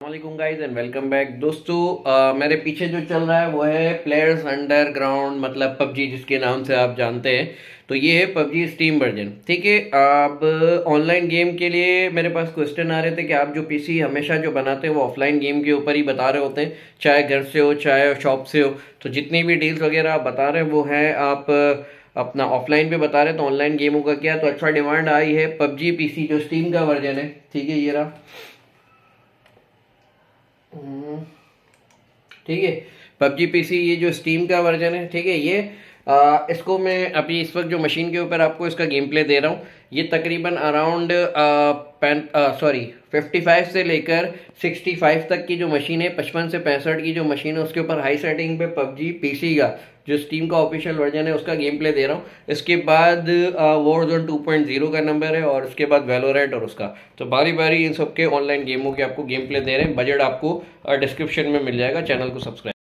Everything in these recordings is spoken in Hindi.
Assalamualaikum guys and welcome back। दोस्तों मेरे पीछे जो चल रहा है वो है प्लेयर्स अंडरग्राउंड, मतलब पबजी जिसके नाम से आप जानते हैं। तो ये है पबजी स्टीम वर्जन, ठीक है। आप ऑनलाइन गेम के लिए मेरे पास क्वेश्चन आ रहे थे कि आप जो पीसी हमेशा जो बनाते हैं वो ऑफलाइन गेम के ऊपर ही बता रहे होते हैं, चाहे घर से हो चाहे शॉप से हो। तो जितनी भी डील्स वगैरह आप बता रहे हैं वो है आप अपना ऑफलाइन पे बता रहे, तो ऑनलाइन गेमों का क्या। तो अच्छा डिमांड आई है पबजी पीसी जो स्टीम का वर्जन है, ठीक है, ये रहा, ठीक है, पबजी पीसी ये जो स्टीम का वर्जन है, ठीक है। ये इसको मैं अभी इस वक्त जो मशीन के ऊपर आपको इसका गेम प्ले दे रहा हूँ, ये तकरीबन अराउंड 55 से लेकर 65 तक की जो मशीन है, 55 से 65 की जो मशीन है, उसके ऊपर हाई सेटिंग पे पबजी पीसी का जो स्टीम का ऑफिशियल वर्जन है उसका गेम प्ले दे रहा हूँ। इसके बाद वॉरजोन 2.0 का नंबर है और उसके बाद वैलोरेंट और उसका। तो बारी बारी इन सब के ऑनलाइन गेमों के आपको गेम प्ले दे रहे हैं। बजट आपको डिस्क्रिप्शन में मिल जाएगा। चैनल को सब्सक्राइब।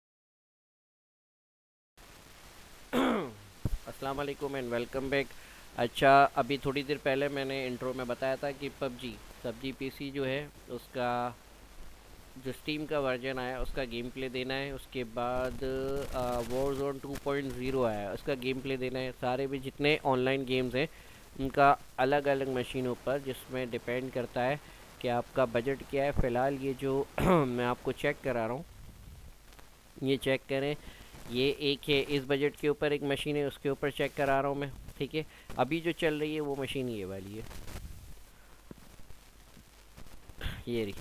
अस्सलाम वालेकुम एंड वेलकम बैक। अच्छा, अभी थोड़ी देर पहले मैंने इंट्रो में बताया था कि पबजी पीसी जो है उसका जो स्टीम का वर्जन आया उसका गेम प्ले देना है। उसके बाद वॉरजोन 2.0 आया, उसका गेम प्ले देना है। सारे भी जितने ऑनलाइन गेम्स हैं उनका अलग अलग मशीनों पर, जिसमें डिपेंड करता है कि आपका बजट क्या है। फ़िलहाल ये जो मैं आपको चेक करा रहा हूँ, ये चेक करें, ये एक है, इस बजट के ऊपर एक मशीन है, उसके ऊपर चेक करा रहा हूँ मैं, ठीक है। अभी जो चल रही है वो मशीन ये वाली है, ये रही,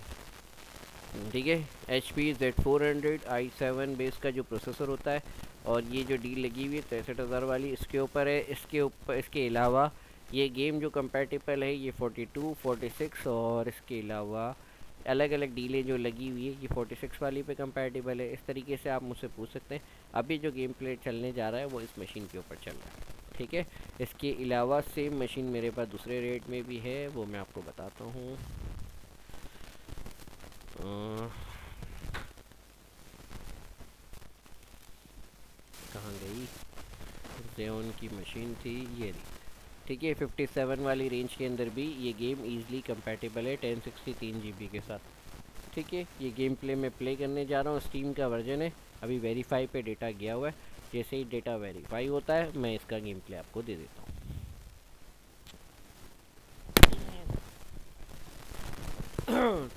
ठीक है। HP Z400i7 बेस का जो प्रोसेसर होता है, और ये जो डील लगी हुई है 63,000 वाली इसके ऊपर है। इसके अलावा ये गेम जो कंपैटिबल है ये 42, 46 और इसके अलावा अलग अलग डीलें जो लगी हुई है ये 46 वाली पे कंपैटिबल है। इस तरीके से आप मुझसे पूछ सकते हैं। अभी जो गेम प्ले चलने जा रहा है वो इस मशीन के ऊपर चल रहा है, ठीक है। इसके अलावा सेम मशीन मेरे पास दूसरे रेट में भी है, वो मैं आपको बताता हूँ। कहाँ गई जेओन की मशीन थी, ये रही, ठीक है। 57 वाली रेंज के अंदर भी ये गेम ईज़िली कंपैटिबल है 1063 GB के साथ, ठीक है। ये गेम प्ले में प्ले करने जा रहा हूँ, स्टीम का वर्जन है। अभी वेरीफाई पे डेटा गया हुआ है, जैसे ही डेटा वेरीफाई होता है मैं इसका गेम प्ले आपको दे देता हूँ।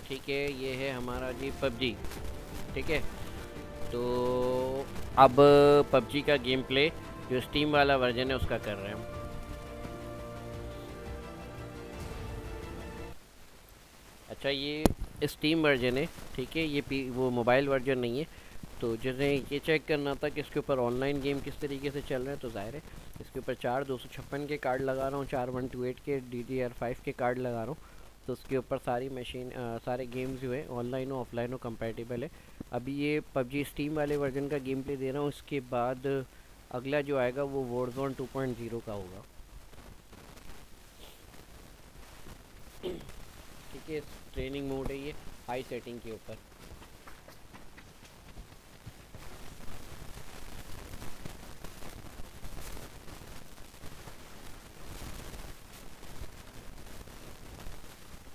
ठीक है, ये है हमारा जी पबजी, ठीक है। तो अब पबजी का गेम प्ले जो स्टीम वाला वर्जन है उसका कर रहे हैं। अच्छा, ये स्टीम वर्जन है, ठीक है, ये वो मोबाइल वर्जन नहीं है। तो जैसे ये चेक करना था कि इसके ऊपर ऑनलाइन गेम किस तरीके से चल रहे हैं, तो ज़ाहिर है इसके ऊपर 4 256 के कार्ड लगा रहा हूँ, 4 128 के DDR5 के कार्ड लगा रहा हूँ। तो उसके ऊपर सारी मशीन सारे गेम्स जो है ऑनलाइन हो ऑफलाइन हो कंपैटिबल है। अभी ये पबजी स्टीम वाले वर्जन का गेम प्ले दे रहा हूँ। इसके बाद अगला जो आएगा वो वॉरजोन 2.0 का होगा, ठीक है। ट्रेनिंग मोड है ये, हाई सेटिंग के ऊपर।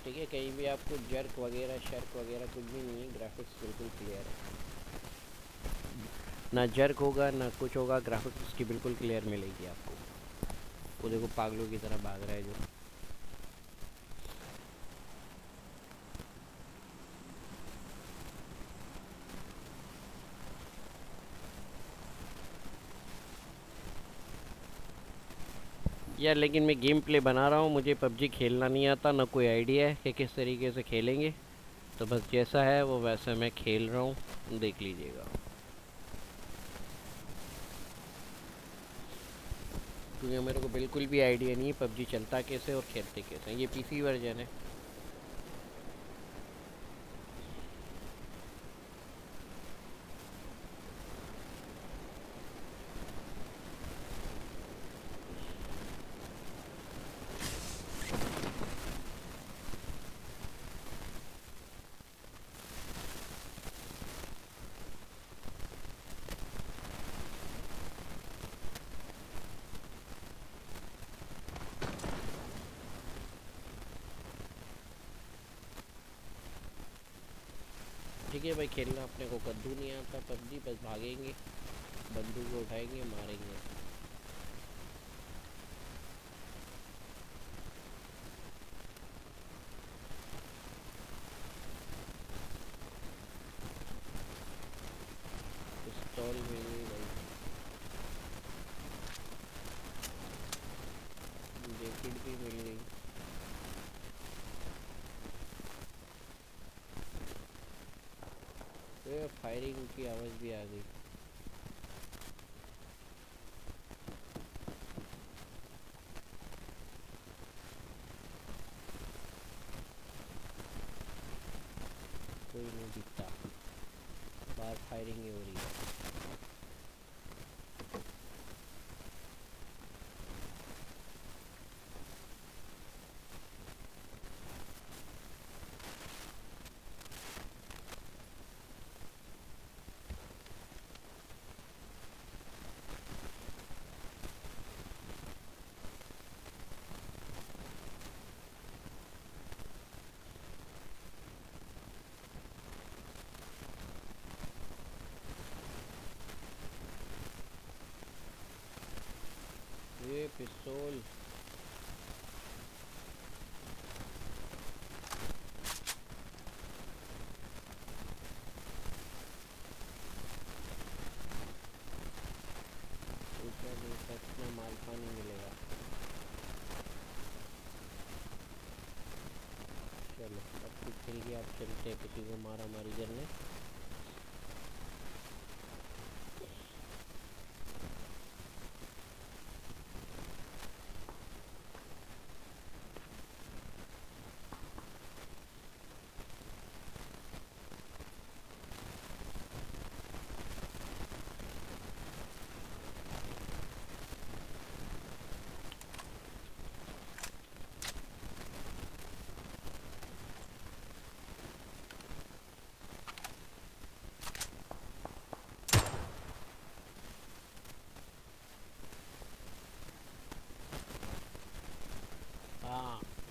ठीक है, कहीं भी आपको जर्क वगैरह शर्क वगैरह कुछ भी नहीं है। ग्राफिक्स बिल्कुल क्लियर है, ना जर्क होगा ना कुछ होगा, ग्राफिक्स उसकी बिल्कुल क्लियर मिलेगी आपको। वो देखो पागलों की तरह भाग रहा है जो, यार। लेकिन मैं गेम प्ले बना रहा हूँ, मुझे पबजी खेलना नहीं आता, ना कोई आइडिया है कि किस तरीके से खेलेंगे। तो बस जैसा है वो वैसा मैं खेल रहा हूँ, देख लीजिएगा। 2 मेरे को बिल्कुल भी आइडिया नहीं है पबजी चलता कैसे और खेलते कैसे। ये पीसी वर्जन है, है भाई, खेलना अपने को कद्दू नहीं आता पबजी, बस भागेंगे, बंदूक को उठाएंगे, मारेंगे। पिस्तौल भी नहीं भाई, जैकेट भी मिल गई। फायरिंग की आवाज भी आ गई। कोई नहीं दिखता, बाहर फायरिंग हो रही है। पिस्तौल में माल पानी मिलेगा। चलो अब कुछ खेल गया, आप चलते हैं किसी को मारा मारी करने।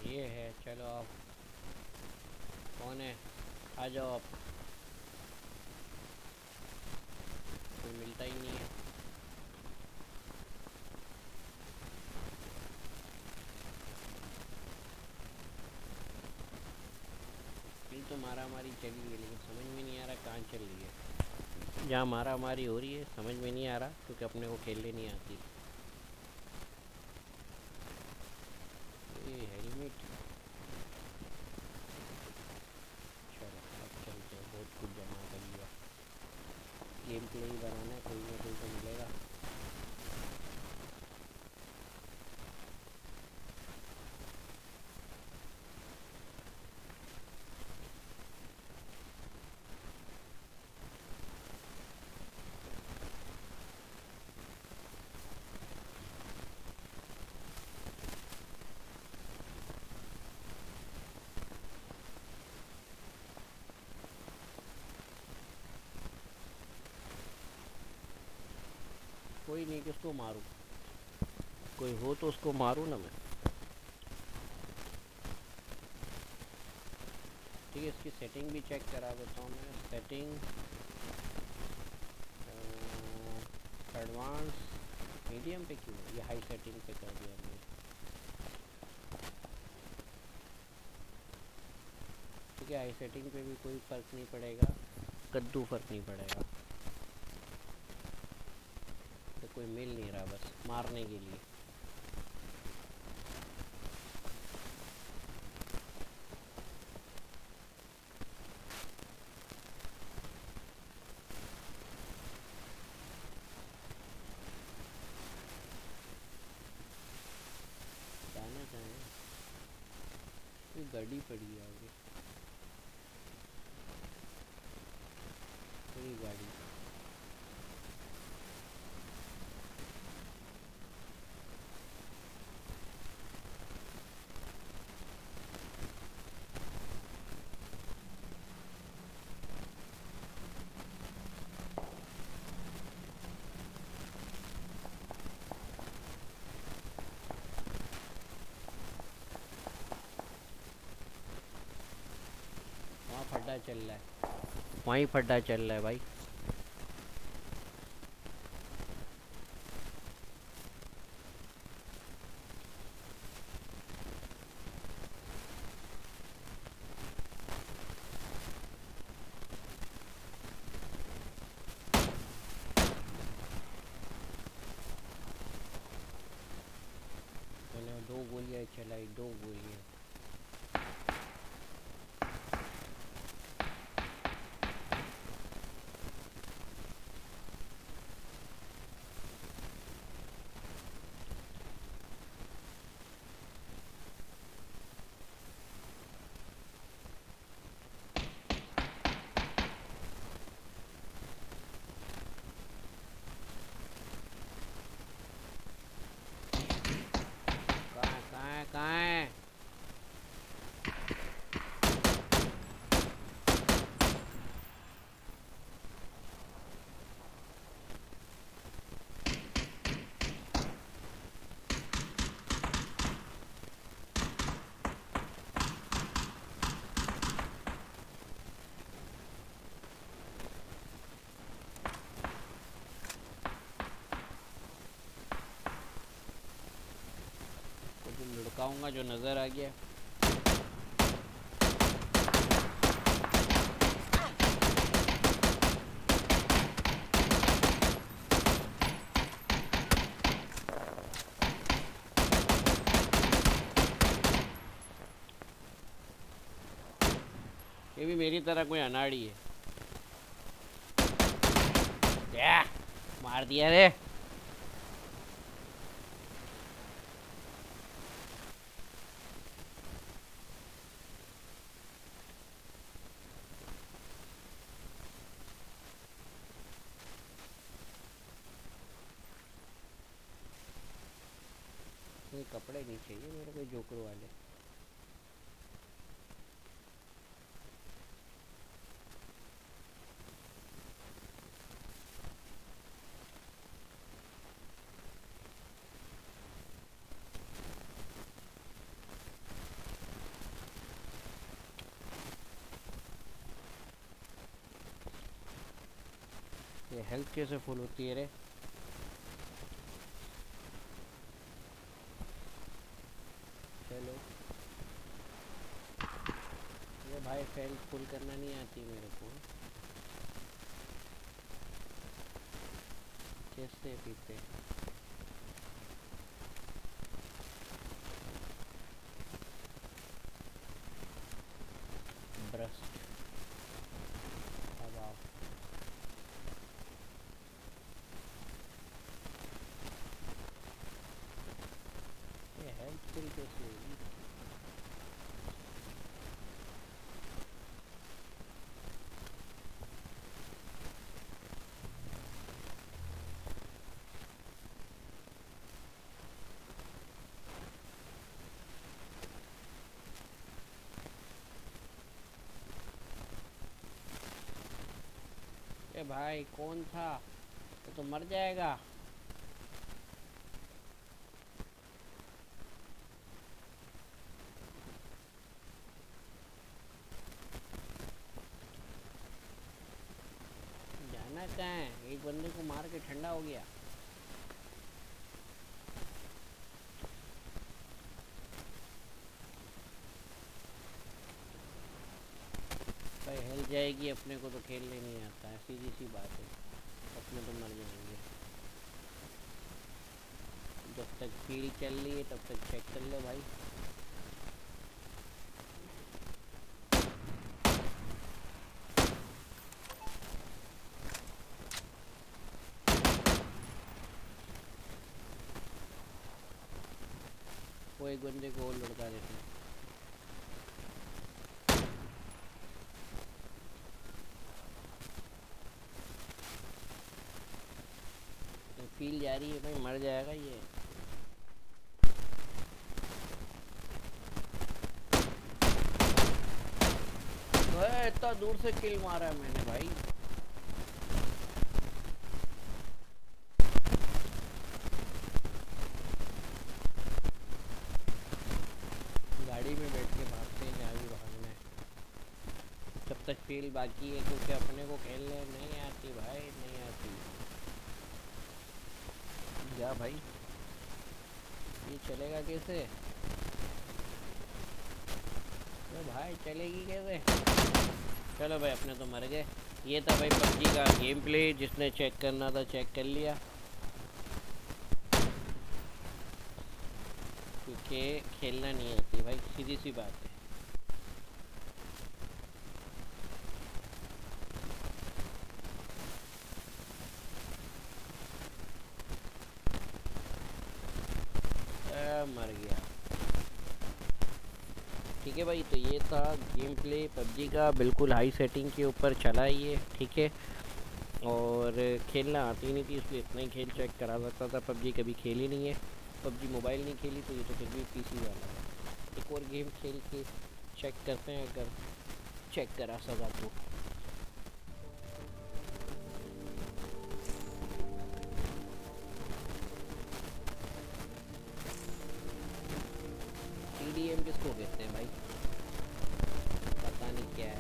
ये है, चलो आप कौन है, आ जाओ आप। कोई मिलता ही नहीं है। तो मारा मारी चली गई, लेकिन समझ में नहीं आ रहा कहाँ चल रही है। जहाँ मारा मारी हो रही है समझ में नहीं आ रहा, क्योंकि अपने को खेलने नहीं आती। कोई नहीं, किसको मारूं, कोई हो तो उसको मारूं ना मैं। ठीक है, इसकी सेटिंग भी चेक करा देता हूँ मैं। सेटिंग, एडवांस, मीडियम पे क्यों, ये हाई सेटिंग पे कर दिया हमने। ठीक है, हाई सेटिंग पे भी कोई फ़र्क नहीं पड़ेगा, कद्दू फ़र्क नहीं पड़ेगा। कोई मिल नहीं रहा बस मारने के लिए। जाना कहाँ है, गाड़ी पड़ी है आगे, पूरी गाड़ी। चल रहा है वहीं फड्डा चल रहा है भाई। दो गोलियां चलाई, दो गोलियां। लड़काऊंगा जो नजर आ गया। ये भी मेरी तरह कोई अनाड़ी है, क्या मार दिया रे। कपड़े नहीं चाहिए मेरे को जोकर वाले। ये हेल्थ कैसे फुल होती है रे। ये भाई फैल फुल करना नहीं आती मेरे को, कैसे पीते। ब्रश ए भाई कौन था, तो मर जाएगा। जाना कहाँ है, एक बंदे को मार के ठंडा हो गया। जाएगी अपने को तो खेलने नहीं आता है, सीधी सी बात है। अपने तो मर जाएंगे। जब तक फील्ड चल रही है तब तक चेक कर लो भाई। वो एक बंदे को और लड़का देते हैं। फील जा रही है भाई, मर जाएगा ये। इतना दूर से किल मारा है मैंने भाई। गाड़ी में बैठ के भागते हैं, जहाँ भी भागना है। जब तक फील बाकी है क्योंकि अपने को खेलने नहीं आती भाई, नहीं आती। जा भाई ये चलेगा कैसे? तो भाई चलेगी कैसे? चलो भाई अपने तो मर गए। ये था भाई PUBG का गेम प्ले, जिसने चेक करना था चेक कर लिया क्योंकि खेलना नहीं आती भाई, सीधी सी बात है। मर गया। ठीक है भाई, तो ये था गेम प्ले PUBG का, बिल्कुल हाई सेटिंग के ऊपर चला ये, ठीक है। और खेलना आती नहीं थी इसलिए इतना ही खेल चेक करा सकता था, PUBG कभी खेली नहीं है, PUBG मोबाइल नहीं खेली, तो ये तो फिर भी PC वाला है। एक और गेम खेल के चेक करते हैं अगर चेक करा सका तो। TDM किसको कहते हैं भाई? पता नहीं क्या है।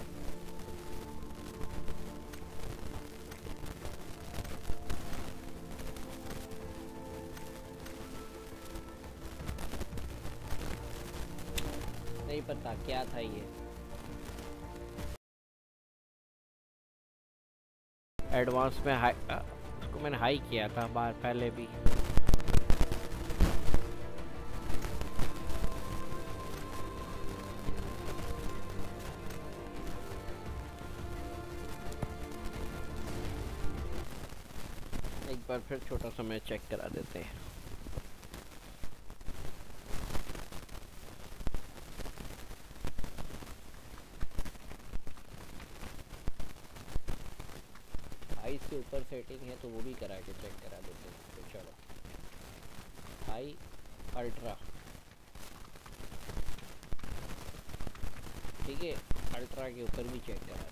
नहीं पता क्या था ये। एडवांस में हाई, उसको मैंने हाई किया था बार पहले भी। पर फिर छोटा सा मैच चेक करा देते हैं। हाई से ऊपर सेटिंग है तो वो भी करा के चेक करा देते हैं। तो चलो हाई अल्ट्रा, ठीक है, अल्ट्रा के ऊपर भी चेक करा देते हैं।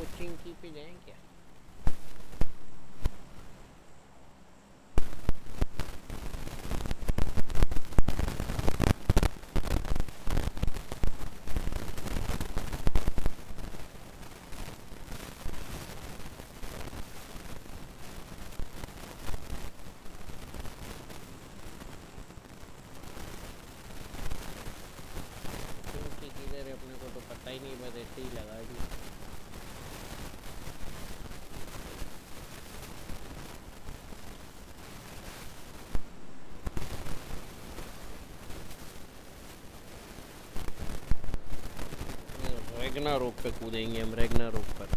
कोचिंग की पे जाएं क्या? रेगना रोक पे कूदेंगे हम, रेगना रोक पर।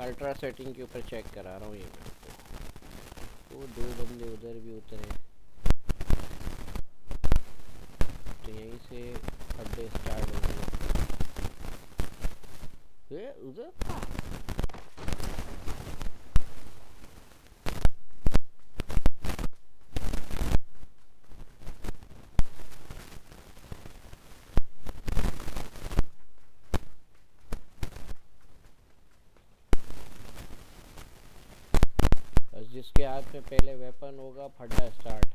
अल्ट्रा सेटिंग के ऊपर चेक करा रहा हूँ ये। वो दो बंदे उधर भी उतरे, यहीं से अड्डे स्टार्ट हो गए। उधर बस जिसके हाथ में पहले वेपन होगा फड्डा स्टार्ट।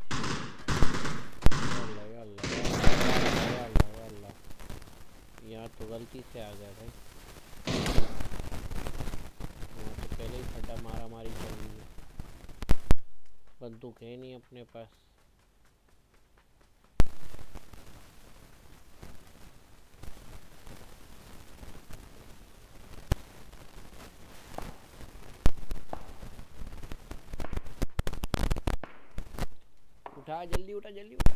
अल्लाह अल्लाह अल्लाह अल्लाह, यहाँ तो गलती से आ गया भाई, तो पहले ही फटा मारा मारी चल रही है, बंदूक है नहीं अपने पास। हाँ जल्दी उठा जल्दी उठा।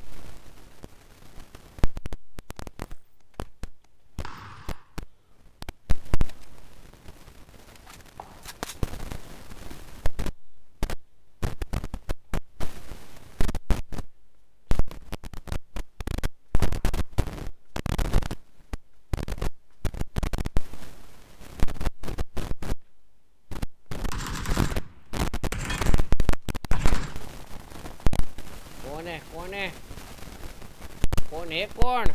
कौन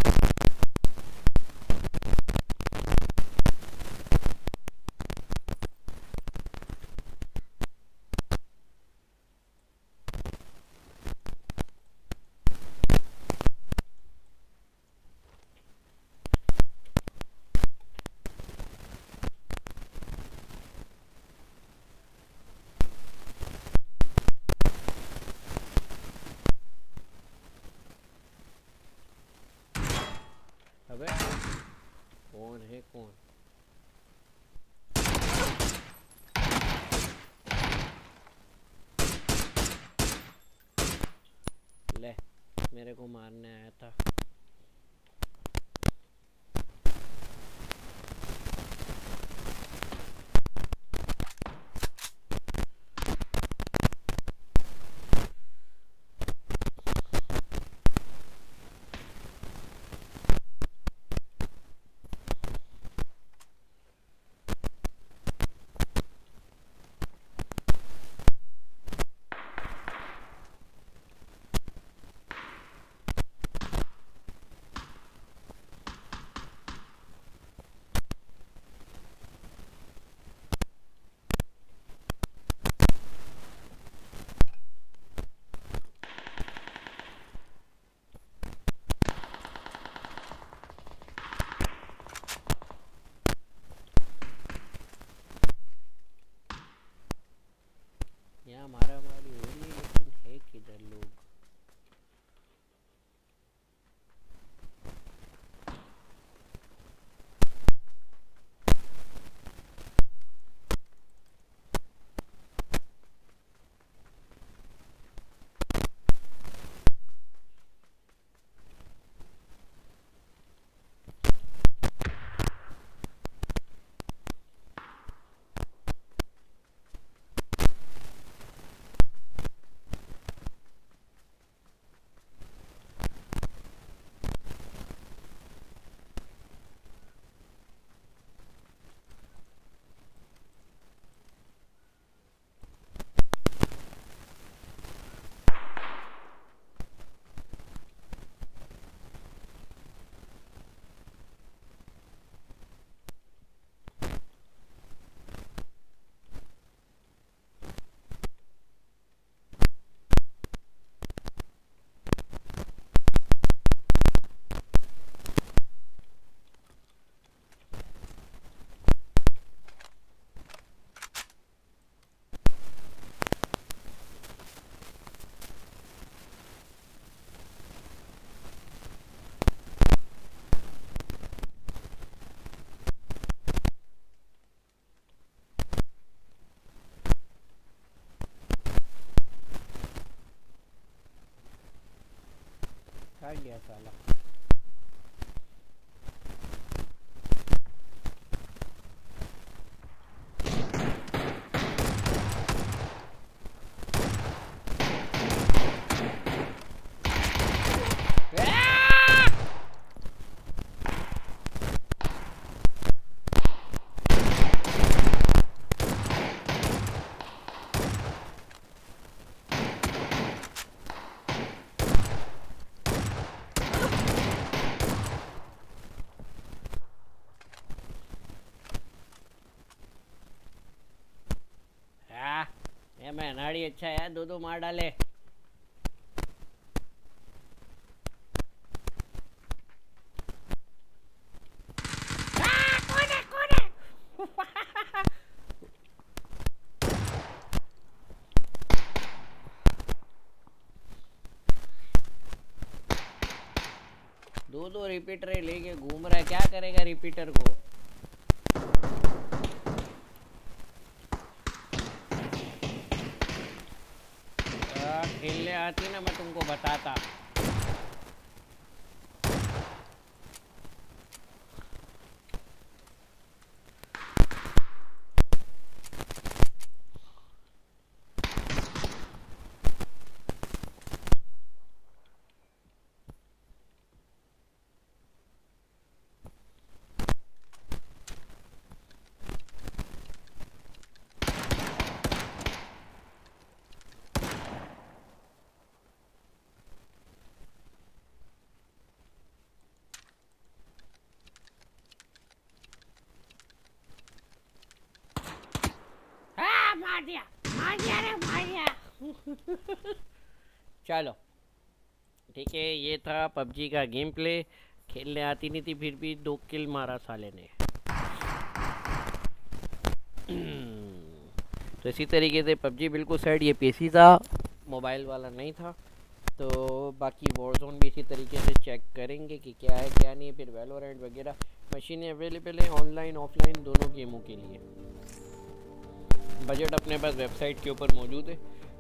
मेरे को मारने आया था। हमारा हमारी हो रही है लेकिन है किधर लोग। आ गया साला मैं नाड़ी। अच्छा यार दो दो मार डाले। दो दो रिपीटर लेके घूम रहा है, क्या करेगा रिपीटर को। खेलने आती ना मैं तुमको बताता। चलो ठीक है, ये था PUBG का गेम प्ले। खेलने आती नहीं थी फिर भी 2 किल मारा साले ने। तो इसी तरीके से PUBG बिल्कुल सेट, ये पीसी था, मोबाइल वाला नहीं था। तो बाकी वॉरजोन भी इसी तरीके से चेक करेंगे कि क्या है क्या नहीं। फिर वैलोरेंट वगैरह मशीनें अवेलेबल हैं ऑनलाइन ऑफलाइन दोनों गेमों के लिए। बजट अपने पास वेबसाइट के ऊपर मौजूद है।